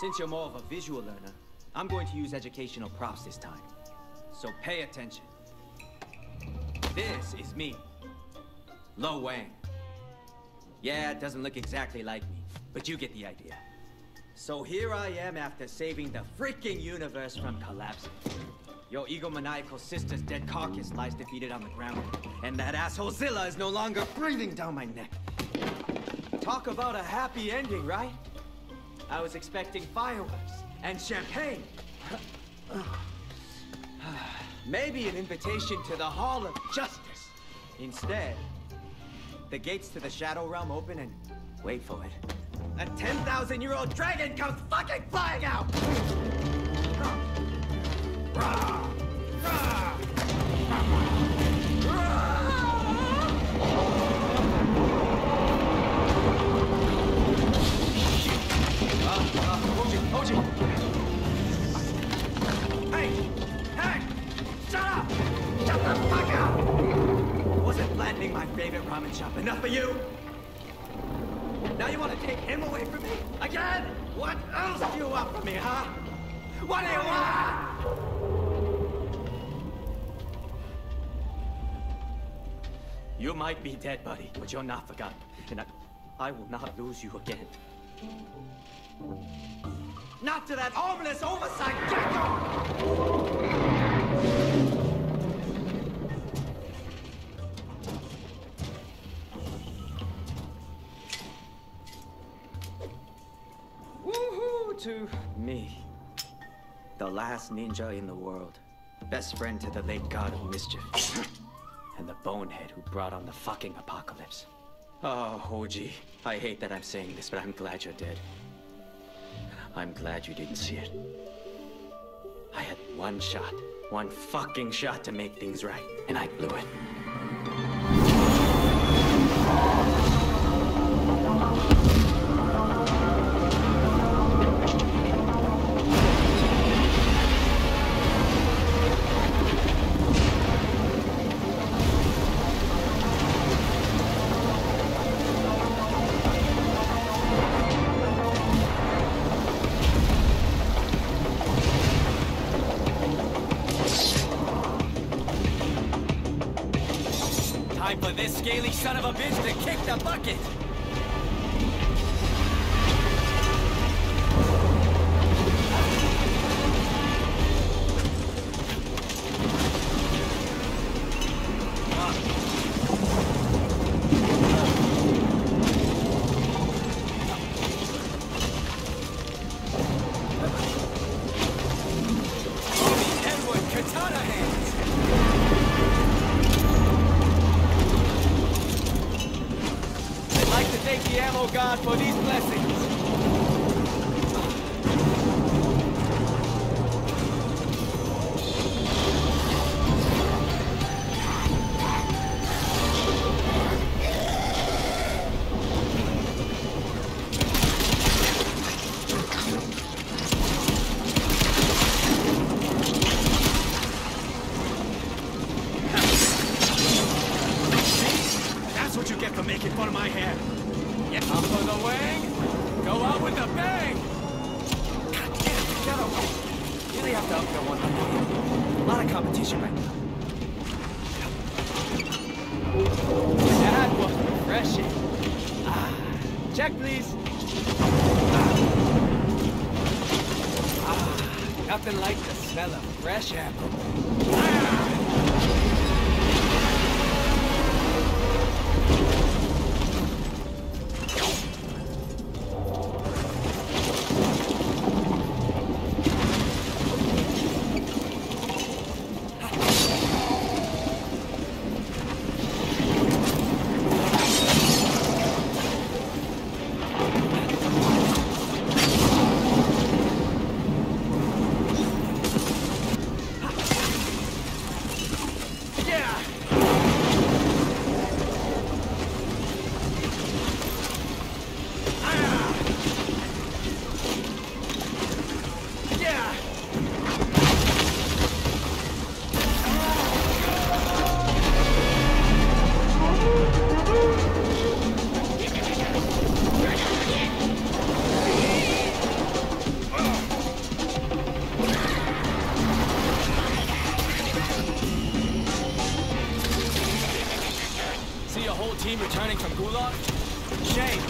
Since you're more of a visual learner, I'm going to use educational props this time. So pay attention. This is me, Lo Wang. Yeah, it doesn't look exactly like me, but you get the idea. So here I am after saving the freaking universe from collapsing. Your egomaniacal sister's dead carcass lies defeated on the ground, and that asshole Zilla is no longer breathing down my neck. Talk about a happy ending, right? I was expecting fireworks and champagne. Maybe an invitation to the Hall of Justice. Instead, the gates to the Shadow Realm open and, wait for it, a 10,000-year-old dragon comes fucking flying out! Ho Chi! Hey! Hey! Shut up! Shut the fuck up! Wasn't flattening my favorite ramen shop enough for you? Now you want to take him away from me? Again? What else do you want from me, huh? What do you want? You might be dead, buddy, but you're not forgotten. And I will not lose you again. Not to that ominous oversight gecko! Woohoo to me. The last ninja in the world. Best friend to the late god of mischief. And the bonehead who brought on the fucking apocalypse. Oh, Ho Chi, I hate that I'm saying this, but I'm glad you're dead. I'm glad you didn't see it. I had one shot, one fucking shot to make things right, and I blew it. For this scaly son of a bitch to kick the bucket! Nothing like the smell of fresh apple. whole team returning from Gulag? Shame!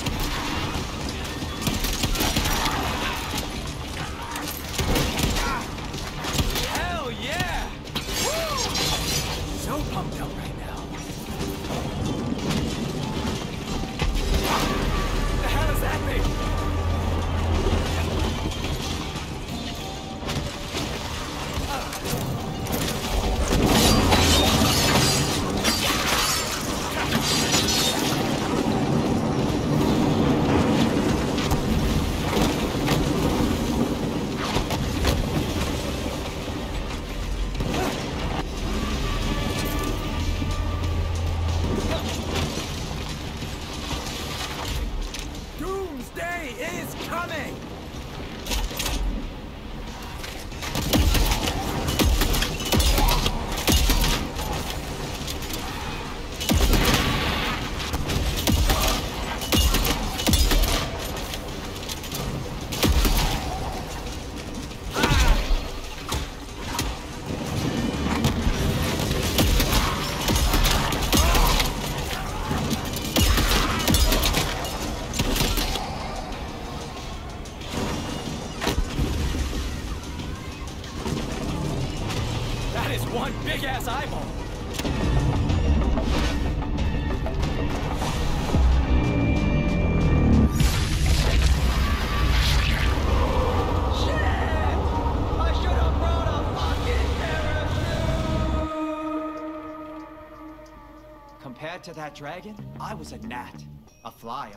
To that dragon, I was a gnat, a fly,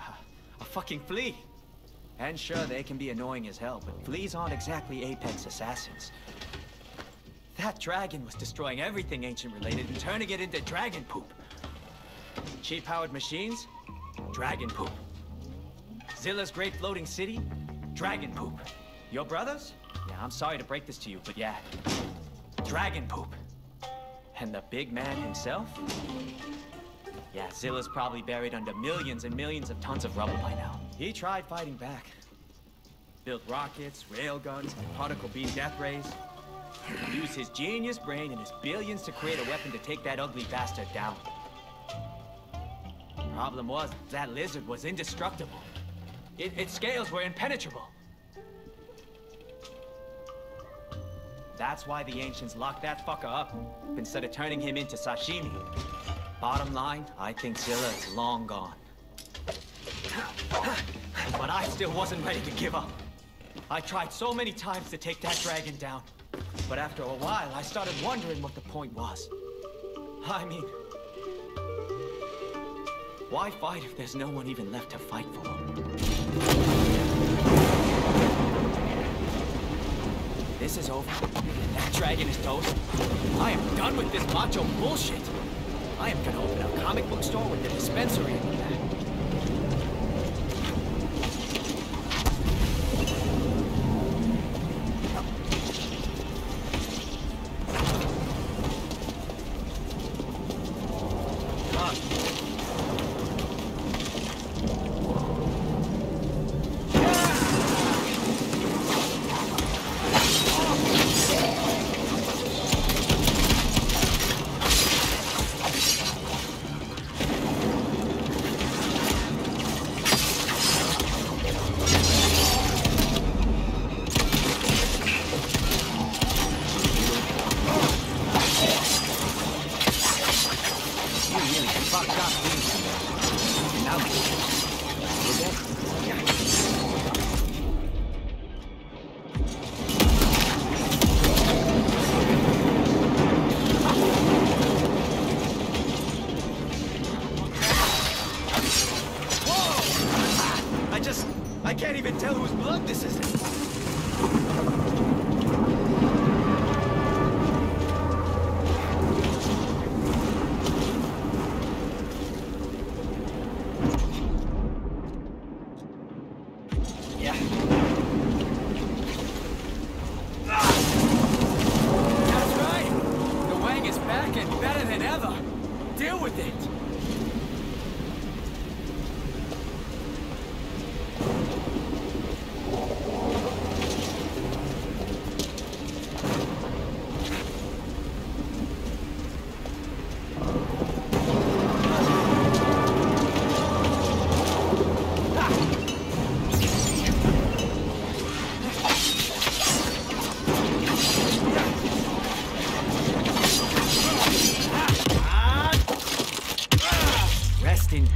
a fucking flea. And sure, they can be annoying as hell, but fleas aren't exactly apex assassins. That dragon was destroying everything ancient-related and turning it into dragon poop. Chi-powered machines? Dragon poop. Zilla's great floating city? Dragon poop. Your brothers? Yeah, I'm sorry to break this to you, but yeah. Dragon poop. And the big man himself? Yeah, Zilla's probably buried under millions and millions of tons of rubble by now. He tried fighting back. Built rockets, railguns, particle beam death rays. Used his genius brain and his billions to create a weapon to take that ugly bastard down. Problem was, that lizard was indestructible. Its scales were impenetrable. That's why the ancients locked that fucker up instead of turning him into sashimi. Bottom line, I think Zilla is long gone. But I still wasn't ready to give up. I tried so many times to take that dragon down. But after a while, I started wondering what the point was. I mean, why fight if there's no one even left to fight for? This is over. That dragon is toast. I am done with this macho bullshit. I am gonna open a comic book store with a dispensary in the back.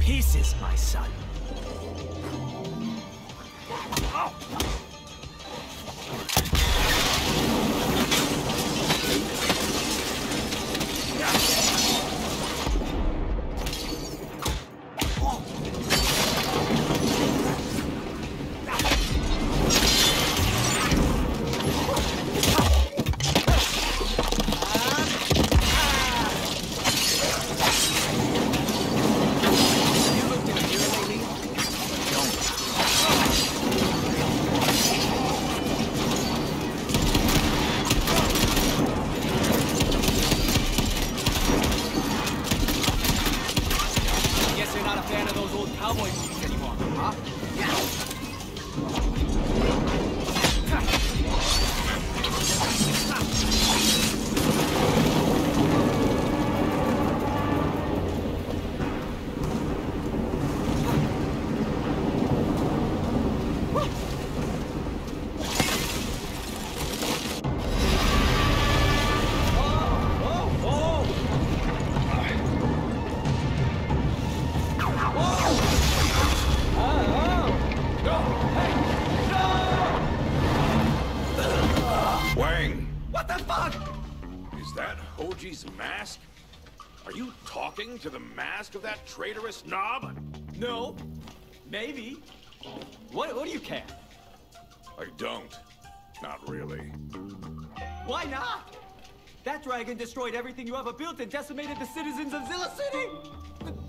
pieces, my son. Mask? Are you talking to the mask of that traitorous knob? No. Maybe. What do you care? I don't. Not really. Why not? That dragon destroyed everything you ever built and decimated the citizens of Zilla City!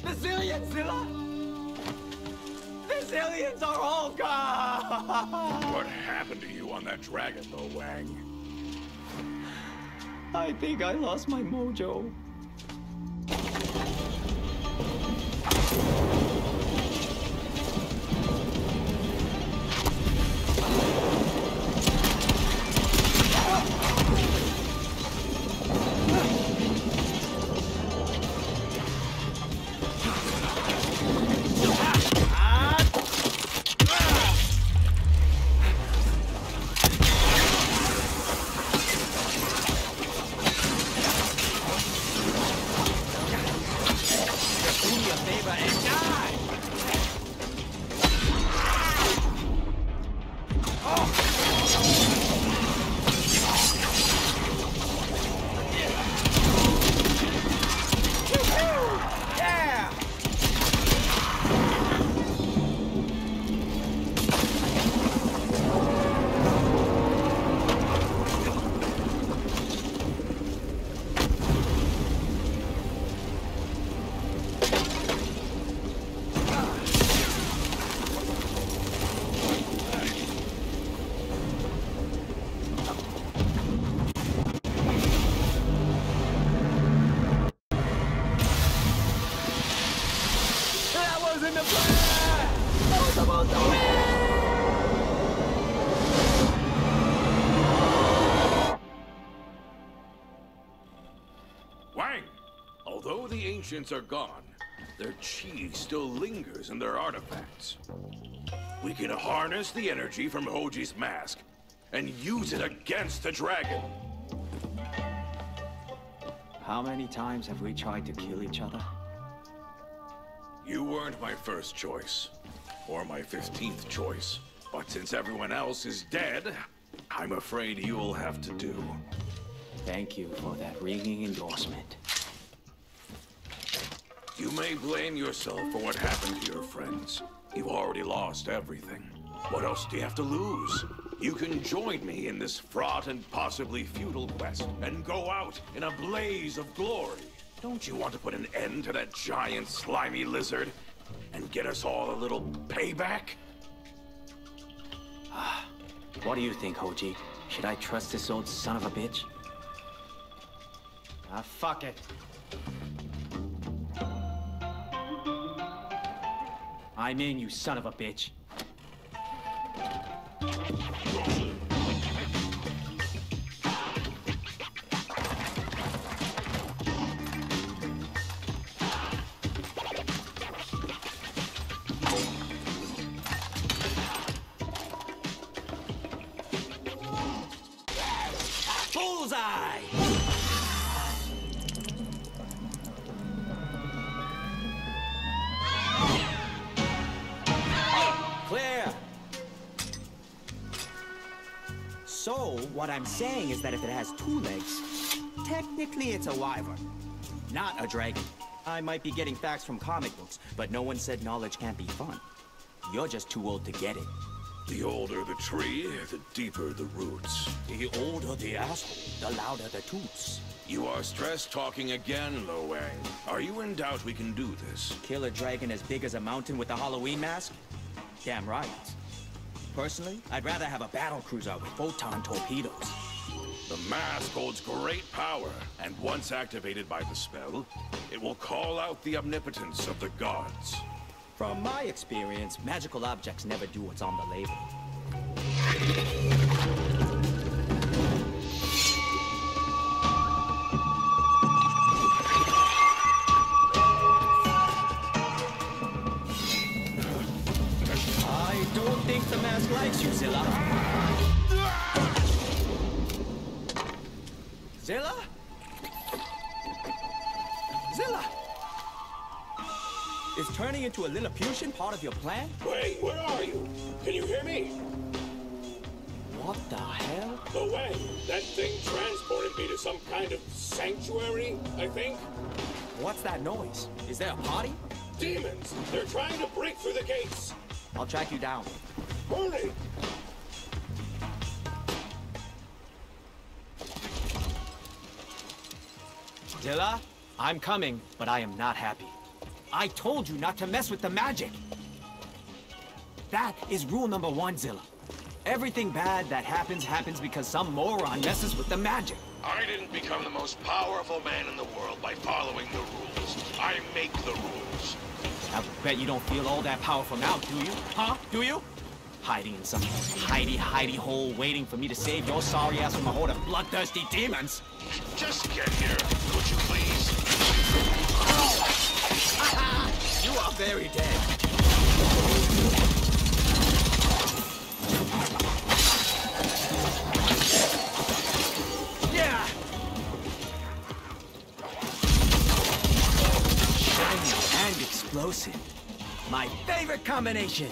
The Zillion, Zilla! The Zillions are all gone! What happened to you on that dragon, Lo Wang? I think I lost my mojo. The ancients are gone. Their chi still lingers in their artifacts. We can harness the energy from Ho Chi's mask and use it against the dragon. How many times have we tried to kill each other? You weren't my first choice, or my 15th choice. But since everyone else is dead, I'm afraid you'll have to do. Thank you for that ringing endorsement. You may blame yourself for what happened to your friends. You've already lost everything. What else do you have to lose? You can join me in this fraught and possibly futile quest and go out in a blaze of glory. Don't you want to put an end to that giant slimy lizard and get us all a little payback? What do you think, Ho Chi? Should I trust this old son of a bitch? Ah, fuck it. I'm in, you son of a bitch. Bullseye! So, what I'm saying is that if it has two legs, technically it's a wyvern, not a dragon. I might be getting facts from comic books, but no one said knowledge can't be fun. You're just too old to get it. The older the tree, the deeper the roots. The older the asshole, the louder the toots. You are stress talking again, Lo Wang. Are you in doubt we can do this? Kill a dragon as big as a mountain with a Halloween mask? Damn right. Personally, I'd rather have a battle cruiser with photon torpedoes. The mask holds great power, and once activated by the spell, it will call out the omnipotence of the gods. From my experience, magical objects never do what's on the label. I don't think the mask likes you, Zilla. Zilla? Zilla! Is turning into a Lilliputian part of your plan? Wait, where are you? Can you hear me? What the hell? Lo Wang, that thing transported me to some kind of sanctuary, I think. What's that noise? Is there a party? Demons! They're trying to break through the gates! I'll track you down. Hurry! Zilla, I'm coming, but I am not happy. I told you not to mess with the magic. That is rule number one, Zilla. Everything bad that happens, happens because some moron messes with the magic. I didn't become the most powerful man in the world by following the rules. I make the rules. I bet you don't feel all that powerful now, do you? Huh? Do you? Hiding in some hidey hole waiting for me to save your sorry ass from a horde of bloodthirsty demons. Just get here, would you please? You are very dead. Yeah. Shiny and explosive. My favorite combination.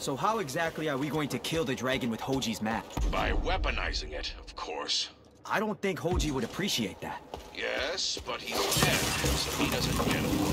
So how exactly are we going to kill the dragon with Ho Chi's map? By weaponizing it, of course. I don't think Ho Chi would appreciate that. Yes, but he's dead, so he doesn't get a vote.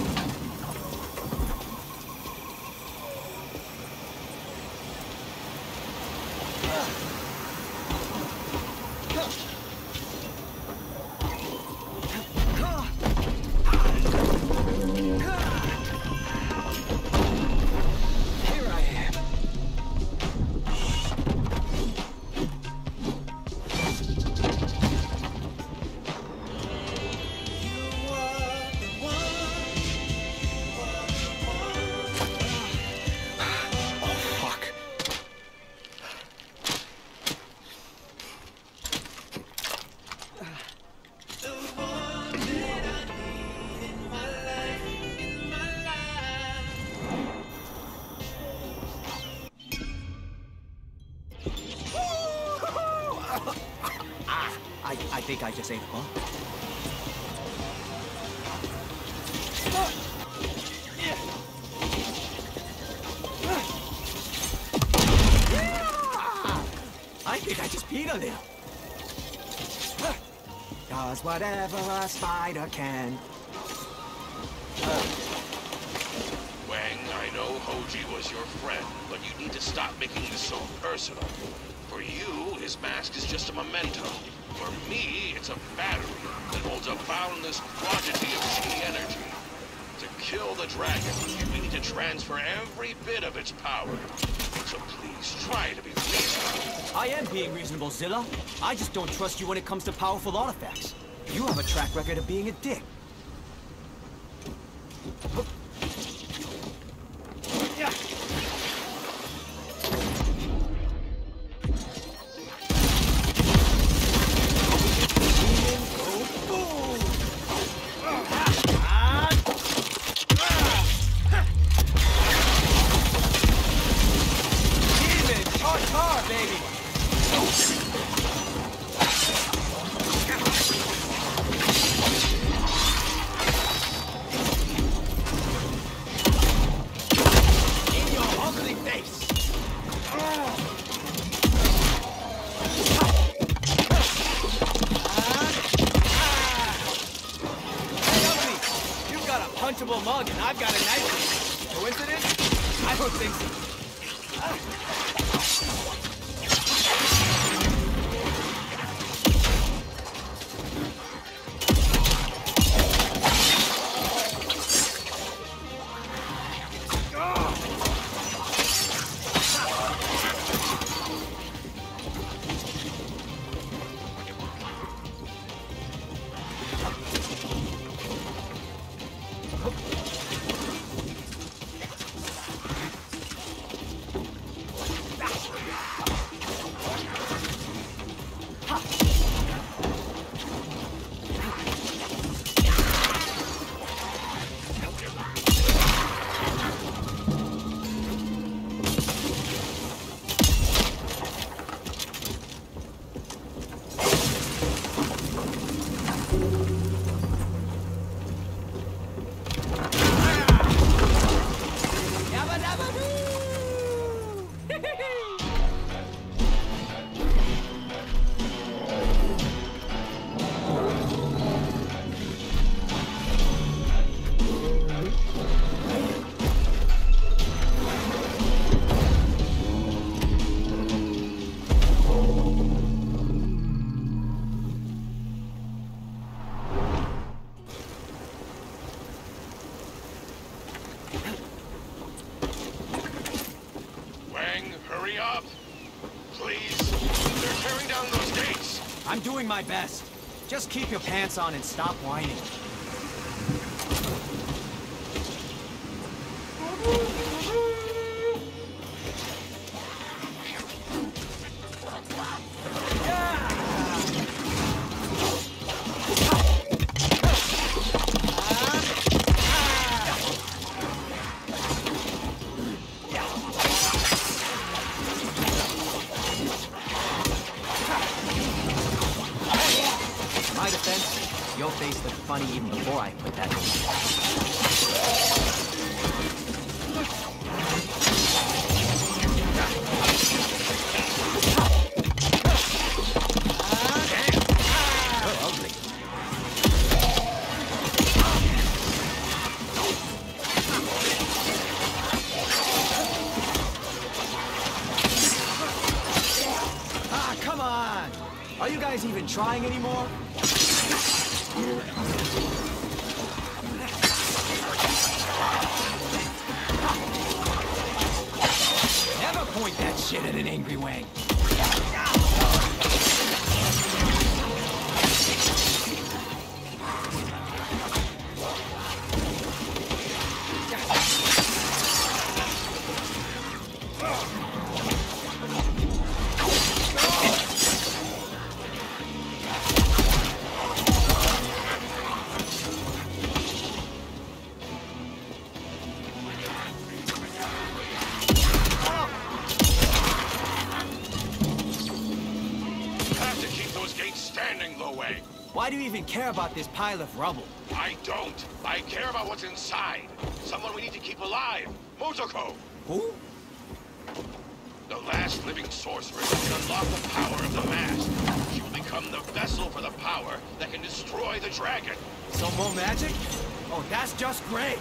I think I just ate a bug. I think I just peed on him. Does whatever a spider can. Wang, I know Ho Chi was your friend, but you need to stop making this so personal. For you, his mask is just a memento. For me, it's a battery that holds a boundless quantity of chi energy. To kill the dragon, we need to transfer every bit of its power. So please try to be reasonable. I am being reasonable, Zilla. I just don't trust you when it comes to powerful artifacts. You have a track record of being a dick. Mug and I've got a knife. Coincidence? I don't think so. I'm doing my best. Just keep your pants on and stop whining. Your face looked funny even before I put that in. Ugly. Ah, come on! Are you guys even trying anymore? Never point that shit at an angry Wang. Why do you even care about this pile of rubble? I don't. I care about what's inside. Someone we need to keep alive. Motoko. Who? The last living sorcerer can unlock the power of the mask. She will become the vessel for the power that can destroy the dragon. So more magic? Oh, that's just great.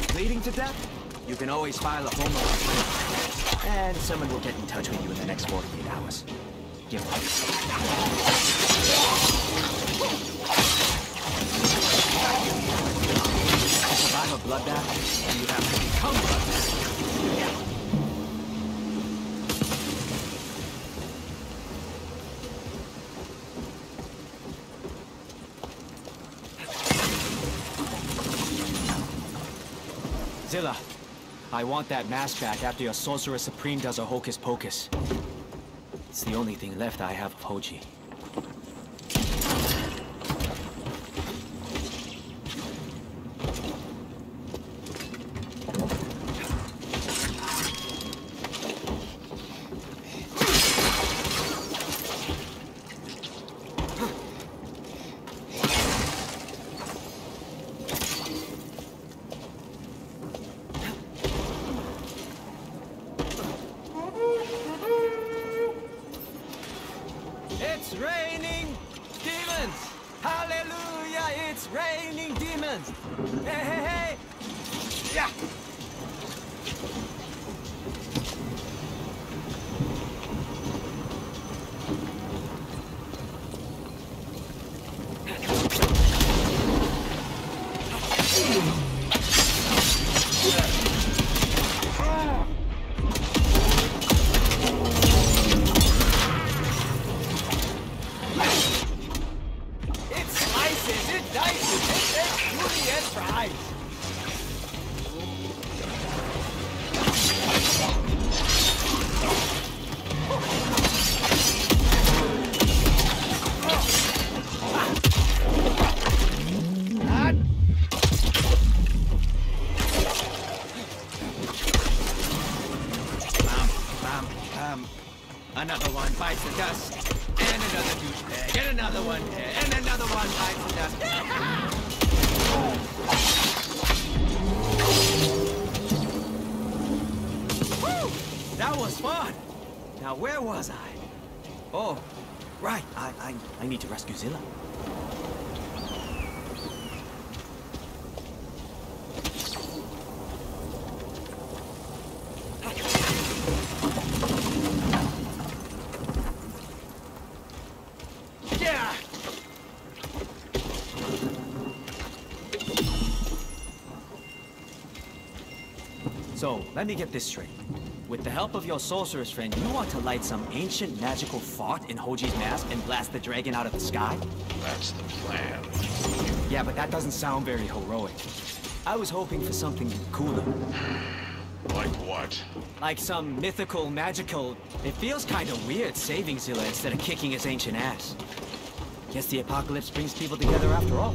like bleeding to death, you can always file a formal, and someone will get in touch with you in the next 48 hours. Give up. Survive a bloodbath, and you have to become bloodbath. Zilla, I want that mask back after your Sorcerer Supreme does a hocus pocus. It's the only thing left I have of Ho Chi. It's raining demons! Hallelujah! It's raining demons! Hey, hey, hey! Yeah! Another one bites the dust, and another douchebag, and another one, and another one bites the dust. Woo! That was fun! Now where was I? Oh, right, I need to rescue Zilla. So, let me get this straight. With the help of your sorceress friend, you want to light some ancient magical fart in Ho Chi's mask and blast the dragon out of the sky? That's the plan. Yeah, but that doesn't sound very heroic. I was hoping for something cooler. Like what? Like some mythical, magical... It feels kind of weird saving Zilla instead of kicking his ancient ass. Guess the apocalypse brings people together after all.